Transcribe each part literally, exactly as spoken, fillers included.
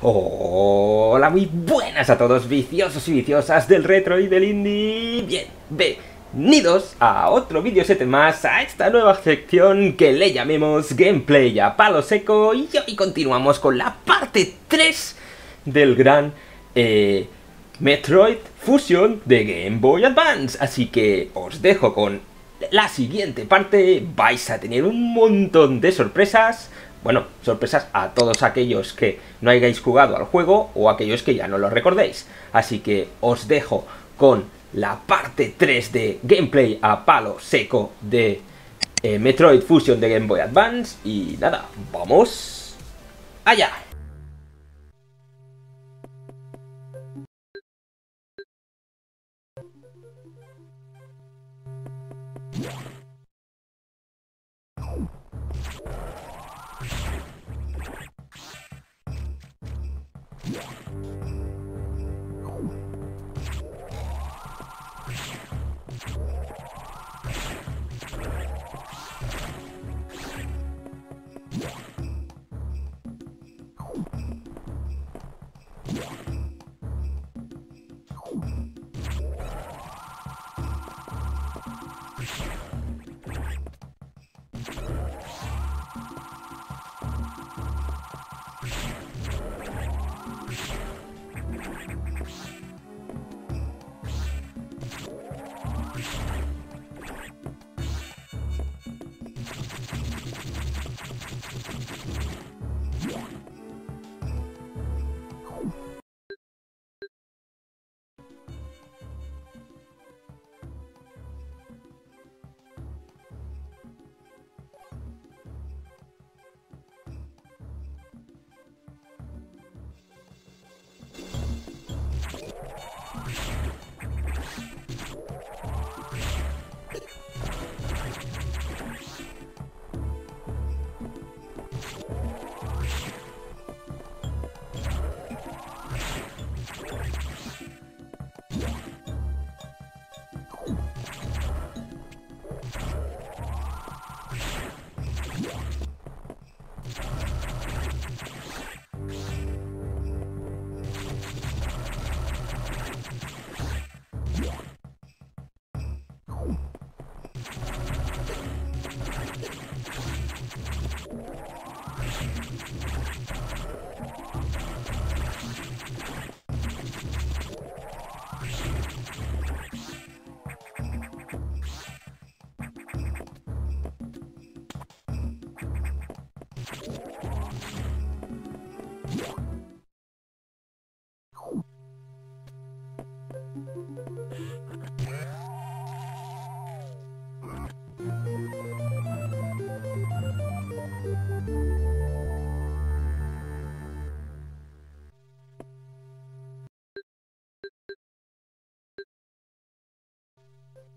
Hola, muy buenas a todos, viciosos y viciosas del retro y del indie. Bienvenidos a otro vídeo siete más, a esta nueva sección que le llamemos Gameplay a palo seco. Y hoy continuamos con la parte tres del gran eh, Metroid Fusion de Game Boy Advance. Así que os dejo con la siguiente parte. Vais a tener un montón de sorpresas. Bueno, sorpresas a todos aquellos que no hayáis jugado al juego o aquellos que ya no lo recordéis. Así que os dejo con la parte tres de gameplay a palo seco de eh, Metroid Fusion de Game Boy Advance. Y nada, vamos allá.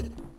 All right.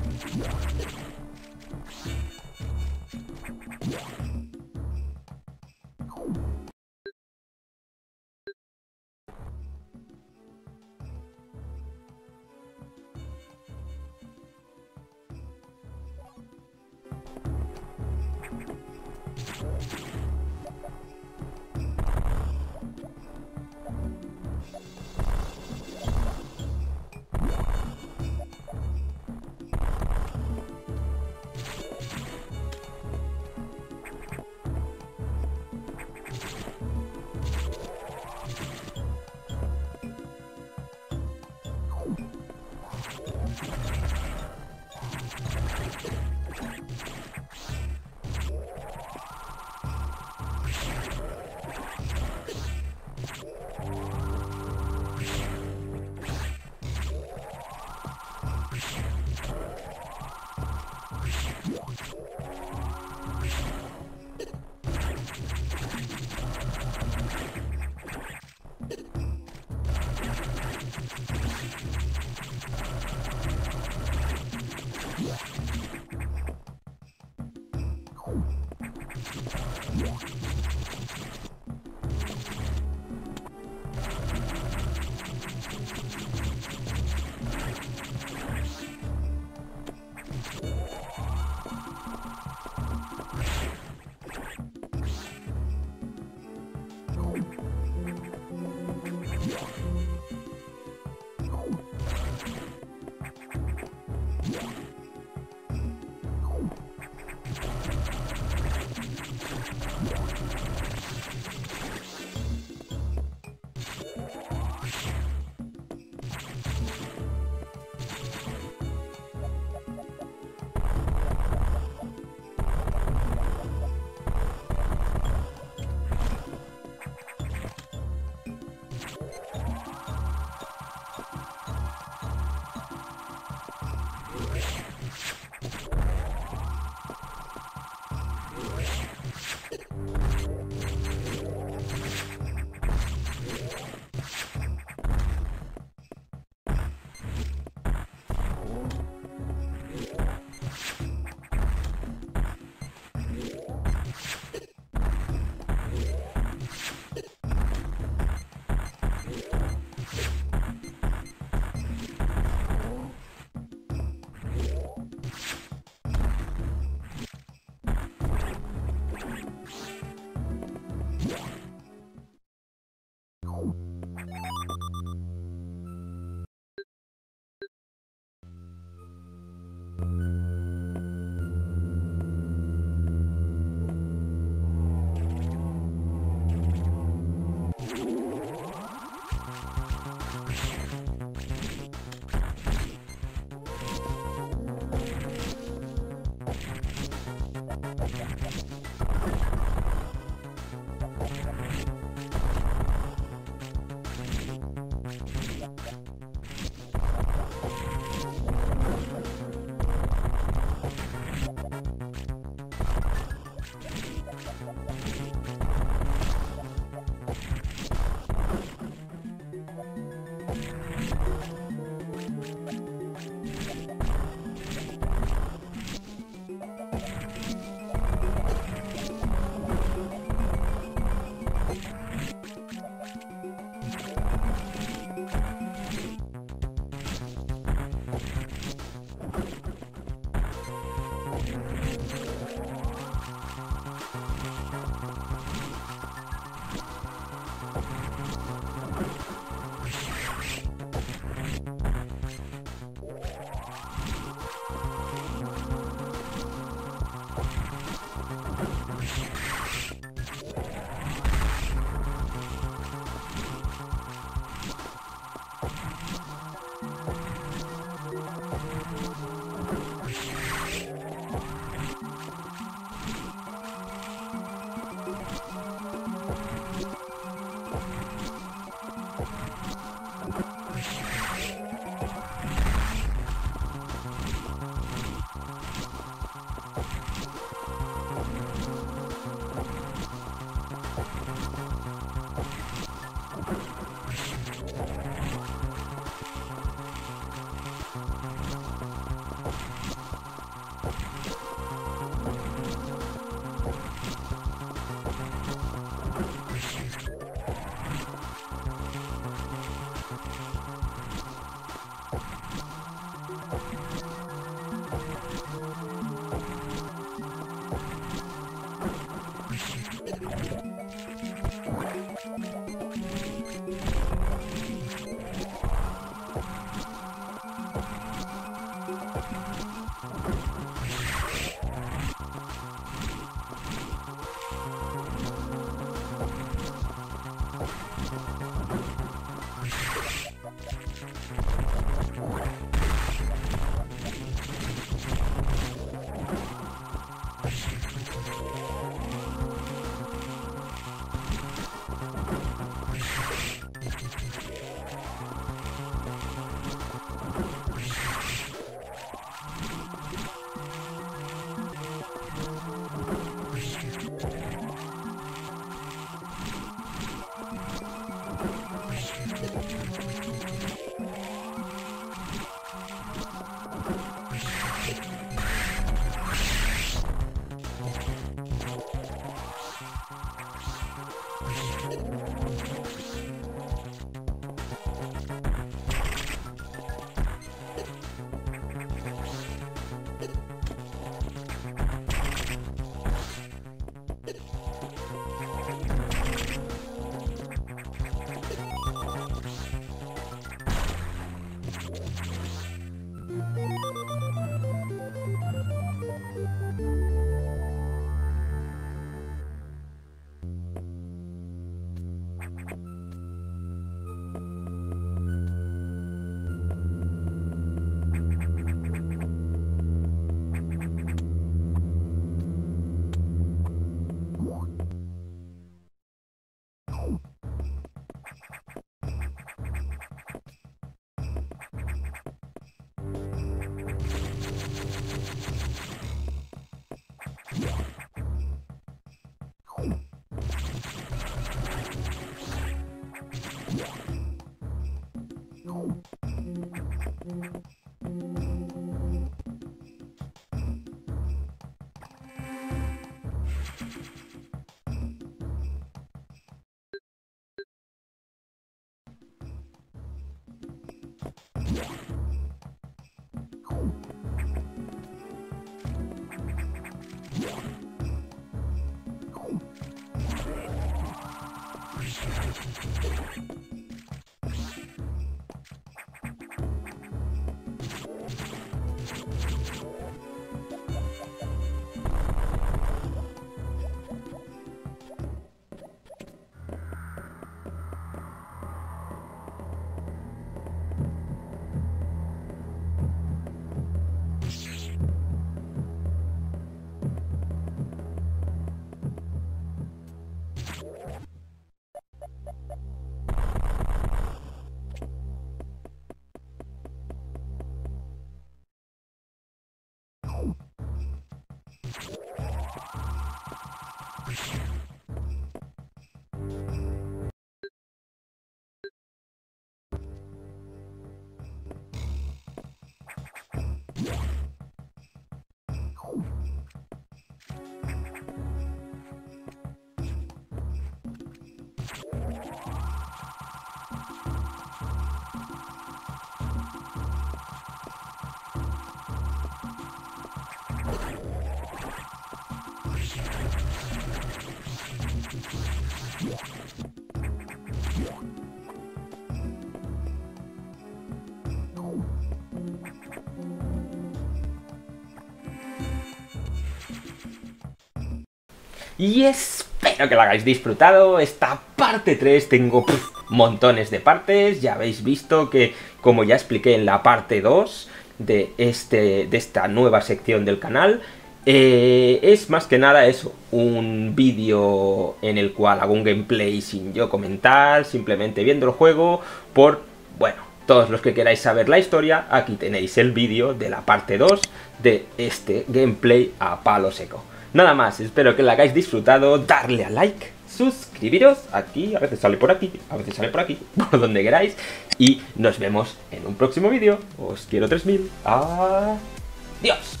Y espero que lo hagáis disfrutado, esta parte tres, tengo pff, montones de partes, ya habéis visto que, como ya expliqué en la parte dos de, este, de esta nueva sección del canal, eh, es más que nada eso, un vídeo en el cual hago un gameplay sin yo comentar, simplemente viendo el juego, por, bueno, todos los que queráis saber la historia, aquí tenéis el vídeo de la parte dos de este gameplay a palo seco. Nada más, espero que lo hagáis disfrutado, darle a like, suscribiros aquí, a veces sale por aquí, a veces sale por aquí, por donde queráis. Y nos vemos en un próximo vídeo. Os quiero tres mil. Adiós.